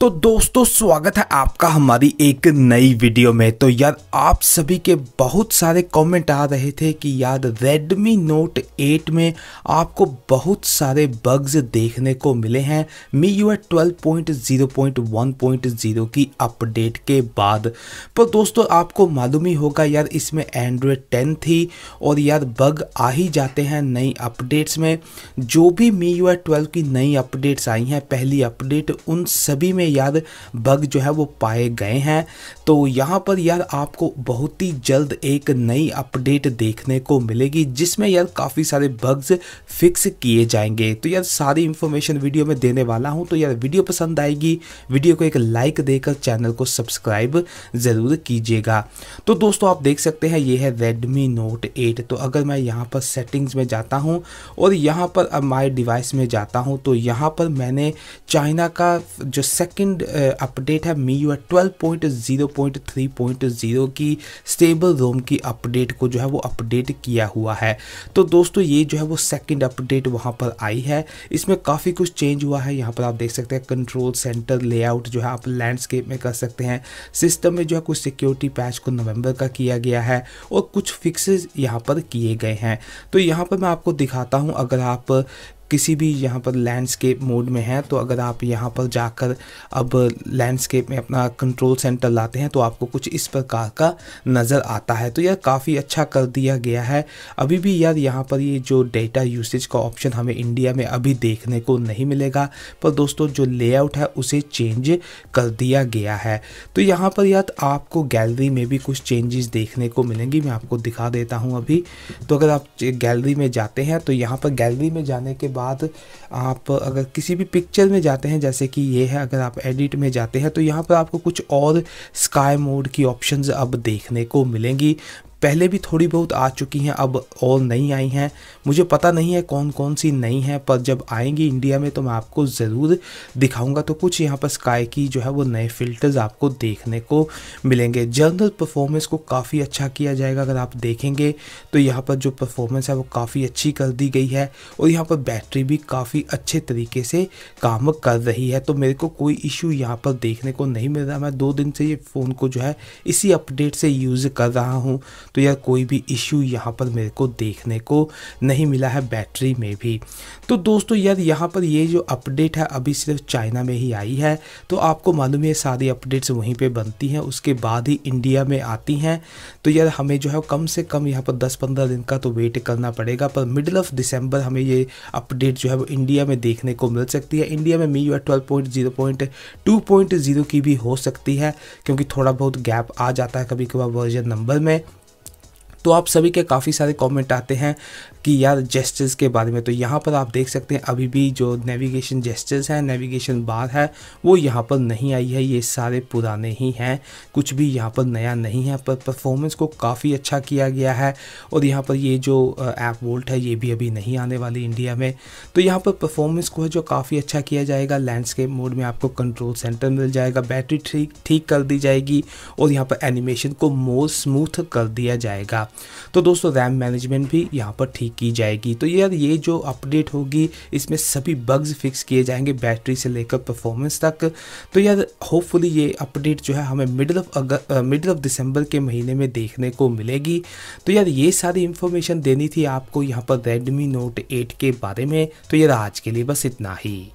तो दोस्तों स्वागत है आपका हमारी एक नई वीडियो में। तो यार आप सभी के बहुत सारे कमेंट आ रहे थे कि यार Redmi Note 8 में आपको बहुत सारे बग्स देखने को मिले हैं MIUI 12.0.1.0 की अपडेट के बाद। पर दोस्तों आपको मालूम ही होगा यार इसमें Android 10 थी और यार बग आ ही जाते हैं नई अपडेट्स में। जो भी MIUI 12 की नई अपडेट्स आई हैं, पहली अपडेट, उन सभी में यार बग जो है वो पाए गए हैं। तो यहाँ पर यार आपको बहुत ही जल्द एक नई अपडेट देखने को मिलेगी जिसमें यार काफ़ी सारे बग्स फिक्स किए जाएंगे। तो यार सारी इंफॉर्मेशन वीडियो में देने वाला हूँ, तो यार वीडियो पसंद आएगी, वीडियो को एक लाइक देकर चैनल को सब्सक्राइब ज़रूर कीजिएगा। तो दोस्तों आप देख सकते हैं ये है Redmi Note 8। तो अगर मैं यहाँ पर सेटिंग्स में जाता हूँ और यहाँ पर अब माई डिवाइस में जाता हूँ तो यहाँ पर मैंने चाइना का जो सेकंड अपडेट है MIUI 12.0.3.0 की स्टेबल रोम की अपडेट को जो है वो अपडेट किया हुआ है। तो दोस्तों ये जो है वो सेकंड अपडेट वहाँ पर आई है। इसमें काफ़ी कुछ चेंज हुआ है। यहाँ पर आप देख सकते हैं कंट्रोल सेंटर लेआउट जो है आप लैंडस्केप में कर सकते हैं। सिस्टम में जो है कुछ सिक्योरिटी पैच को नवंबर का किया गया है और कुछ फिक्सेस यहाँ पर किए गए हैं। तो यहाँ पर मैं आपको दिखाता हूँ, अगर आप किसी भी यहाँ पर लैंडस्केप मोड में हैं तो अगर आप यहाँ पर जाकर अब लैंडस्केप में अपना कंट्रोल सेंटर लाते हैं तो आपको कुछ इस प्रकार का नज़र आता है। तो यार काफ़ी अच्छा कर दिया गया है। अभी भी यार यहाँ पर ये जो डेटा यूसेज का ऑप्शन हमें इंडिया में अभी देखने को नहीं मिलेगा, पर दोस्तों जो लेआउट है उसे चेंज कर दिया गया है। तो यहाँ पर यार आपको गैलरी में भी कुछ चेंजेस देखने को मिलेंगी, मैं आपको दिखा देता हूँ अभी। तो अगर आप गैलरी में जाते हैं तो यहाँ पर गैलरी में जाने के बाद आप अगर किसी भी पिक्चर में जाते हैं, जैसे कि ये है, अगर आप एडिट में जाते हैं तो यहाँ पर आपको कुछ और स्काई मोड की ऑप्शंस अब देखने को मिलेंगी। पहले भी थोड़ी बहुत आ चुकी हैं, अब और नई आई हैं। मुझे पता नहीं है कौन कौन सी नई हैं, पर जब आएंगी इंडिया में तो मैं आपको ज़रूर दिखाऊंगा। तो कुछ यहाँ पर स्काई की जो है वो नए फिल्टर्स आपको देखने को मिलेंगे। जनरल परफॉर्मेंस को काफ़ी अच्छा किया जाएगा। अगर आप देखेंगे तो यहाँ पर जो परफॉर्मेंस है वो काफ़ी अच्छी कर दी गई है और यहाँ पर बैटरी भी काफ़ी अच्छे तरीके से काम कर रही है। तो मेरे को कोई इशू यहाँ पर देखने को नहीं मिल रहा। मैं 2 दिन से ये फ़ोन को जो है इसी अपडेट से यूज़ कर रहा हूँ, तो यार कोई भी इश्यू यहाँ पर मेरे को देखने को नहीं मिला है बैटरी में भी। तो दोस्तों यार यहाँ पर ये जो अपडेट है अभी सिर्फ चाइना में ही आई है। तो आपको मालूम है सारी अपडेट्स वहीं पे बनती हैं, उसके बाद ही इंडिया में आती हैं। तो यार हमें जो है कम से कम यहाँ पर 10-15 दिन का तो वेट करना पड़ेगा, पर मिडल ऑफ दिसंबर हमें ये अपडेट जो है वो इंडिया में देखने को मिल सकती है। इंडिया में MIUI 12.0.2.0 की भी हो सकती है, क्योंकि थोड़ा बहुत गैप आ जाता है कभी कभार वर्जन नंबर में। तो आप सभी के काफ़ी सारे कमेंट आते हैं कि यार जेस्चर्स के बारे में। तो यहाँ पर आप देख सकते हैं अभी भी जो नेविगेशन जेस्चर्स हैं, नेविगेशन बार है, वो यहाँ पर नहीं आई है। ये सारे पुराने ही हैं, कुछ भी यहाँ पर नया नहीं है। पर परफॉर्मेंस को काफ़ी अच्छा किया गया है और यहाँ पर ये जो ऐप वोल्ट है ये भी अभी नहीं आने वाली इंडिया में। तो यहाँ पर परफॉर्मेंस को है जो काफ़ी अच्छा किया जाएगा। लैंडस्केप मोड में आपको कंट्रोल सेंटर मिल जाएगा, बैटरी ठीक कर दी जाएगी और यहाँ पर एनिमेशन को मोर स्मूथ कर दिया जाएगा। तो दोस्तों रैम मैनेजमेंट भी यहाँ पर ठीक की जाएगी। तो यार ये जो अपडेट होगी इसमें सभी बग्स फिक्स किए जाएंगे, बैटरी से लेकर परफॉर्मेंस तक। तो यार होपफुली ये अपडेट जो है हमें मिडल ऑफ दिसंबर के महीने में देखने को मिलेगी। तो यार ये सारी इंफॉर्मेशन देनी थी आपको यहाँ पर Redmi Note 8 के बारे में। तो यार आज के लिए बस इतना ही।